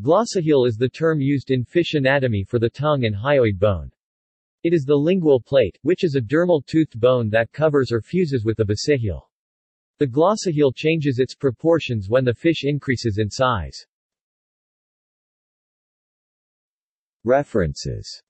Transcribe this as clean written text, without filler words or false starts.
Glossohyal is the term used in fish anatomy for the tongue and hyoid bone. It is the lingual plate, which is a dermal-toothed bone that covers or fuses with the basihyal. The glossohyal changes its proportions when the fish increases in size. References.